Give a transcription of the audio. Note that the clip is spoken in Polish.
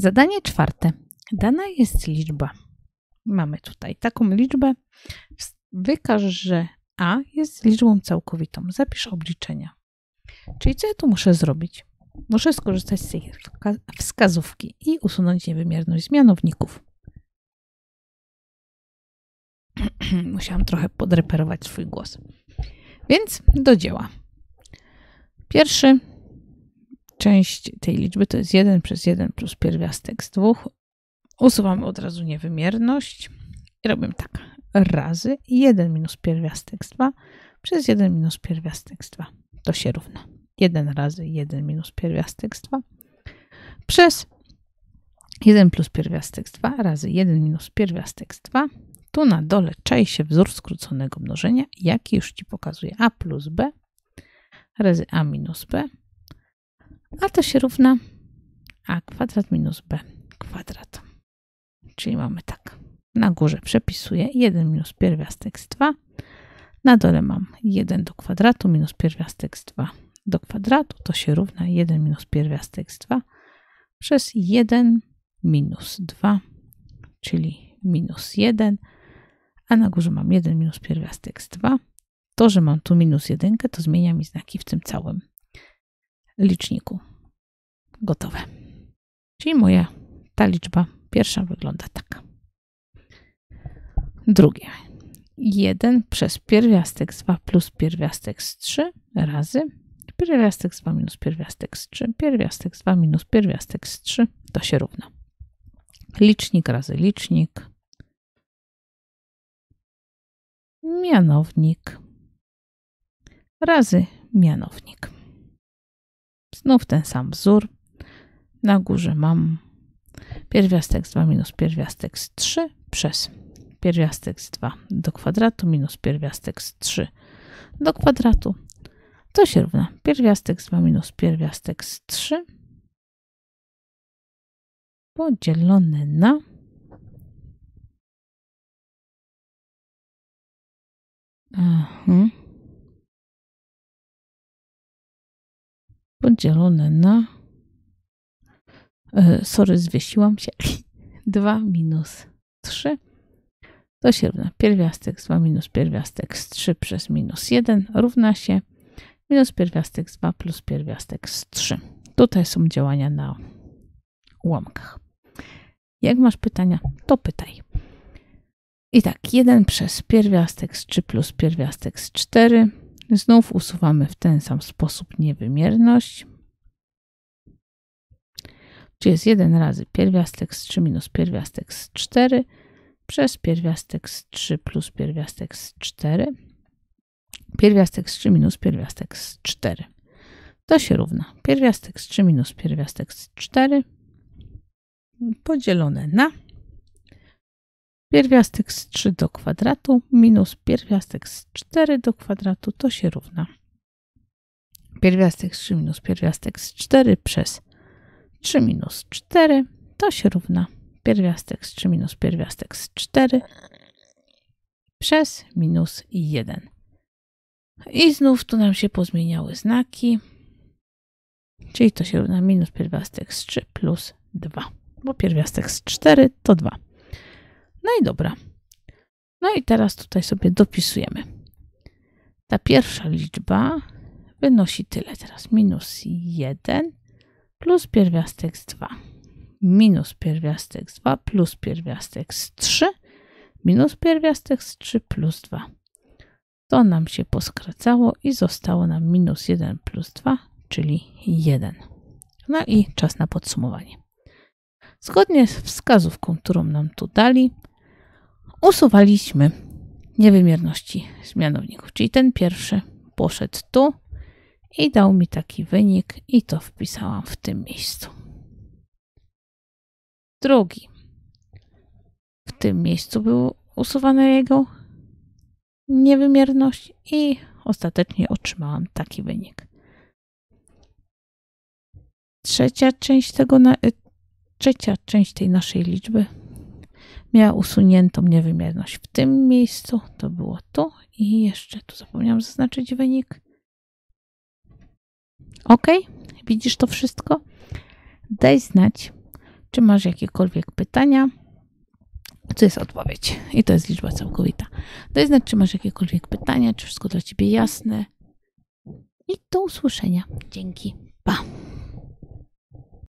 Zadanie czwarte. Dana jest liczba. Mamy tutaj taką liczbę. Wykaż, że A jest liczbą całkowitą. Zapisz obliczenia. Czyli co ja tu muszę zrobić? Muszę skorzystać z tej wskazówki i usunąć niewymierność z mianowników. Musiałam trochę podreperować swój głos. Więc do dzieła. Pierwszy część tej liczby to jest 1 przez 1 plus pierwiastek z 2. Usuwamy od razu niewymierność i robimy tak. Razy 1 minus pierwiastek z 2 przez 1 minus pierwiastek z 2. To się równa. 1 razy 1 minus pierwiastek z 2 przez 1 plus pierwiastek z 2 razy 1 minus pierwiastek z 2. Tu na dole czai się wzór skróconego mnożenia, jaki już Ci pokazuje a plus b razy a minus b, a to się równa a kwadrat minus b kwadrat. Czyli mamy tak, na górze przepisuję 1 minus pierwiastek z 2, na dole mam 1 do kwadratu minus pierwiastek z 2 do kwadratu, to się równa 1 minus pierwiastek z 2 przez 1 minus 2, czyli minus 1, a na górze mam 1 minus pierwiastek z 2. To, że mam tu minus 1, to zmienia mi znaki w tym całym liczniku. Gotowe. Czyli moja ta liczba pierwsza wygląda tak. Drugie. 1 przez pierwiastek z 2 plus pierwiastek z 3 razy pierwiastek z 2 minus pierwiastek z 3, pierwiastek z 2 minus pierwiastek z 3, to się równa. Licznik razy licznik. Mianownik razy mianownik. Znów ten sam wzór. Na górze mam pierwiastek z 2 minus pierwiastek z 3 przez pierwiastek z 2 do kwadratu minus pierwiastek z 3 do kwadratu. To się równa pierwiastek z 2 minus pierwiastek z 3 podzielone na podzielone na zwiesiłam się 2 minus 3, to się równa pierwiastek z 2 minus pierwiastek z 3 przez minus 1 równa się minus pierwiastek z 2 plus pierwiastek z 3. Tutaj są działania na ułamkach. Jak masz pytania, to pytaj. I tak, 1 przez pierwiastek z 3 plus pierwiastek z 4. Znów usuwamy w ten sam sposób niewymierność. Czyli jest 1 razy pierwiastek z 3 minus pierwiastek z 4 przez pierwiastek z 3 plus pierwiastek z 4. Pierwiastek z 3 minus pierwiastek z 4. To się równa pierwiastek z 3 minus pierwiastek z 4 podzielone na pierwiastek z 3 do kwadratu minus pierwiastek z 4 do kwadratu, to się równa pierwiastek z 3 minus pierwiastek z 4 przez 3 minus 4, to się równa pierwiastek z 3 minus pierwiastek z 4 przez minus 1. I znów tu nam się pozmieniały znaki, czyli to się równa minus pierwiastek z 3 plus 2, bo pierwiastek z 4 to 2. No i dobra. No i teraz tutaj sobie dopisujemy. Ta pierwsza liczba wynosi tyle. Teraz minus 1 plus pierwiastek z 2. Minus pierwiastek z 2 plus pierwiastek z 3. Minus pierwiastek z 3 plus 2. To nam się poskracało i zostało nam minus 1 plus 2, czyli 1. No i czas na podsumowanie. Zgodnie z wskazówką, którą nam tu dali, usuwaliśmy niewymierności z mianowników, czyli ten pierwszy poszedł tu i dał mi taki wynik i to wpisałam w tym miejscu. Drugi. W tym miejscu była usuwana jego niewymierność i ostatecznie otrzymałam taki wynik. Trzecia część tej naszej liczby miała usuniętą niewymierność w tym miejscu, to było tu i jeszcze tu zapomniałam zaznaczyć wynik. OK, widzisz to wszystko? Daj znać, Czy masz jakiekolwiek pytania? Co jest odpowiedź? I to jest liczba całkowita. To jest, czy masz jakiekolwiek pytania, czy wszystko dla Ciebie jasne? I do usłyszenia. Dzięki. Pa!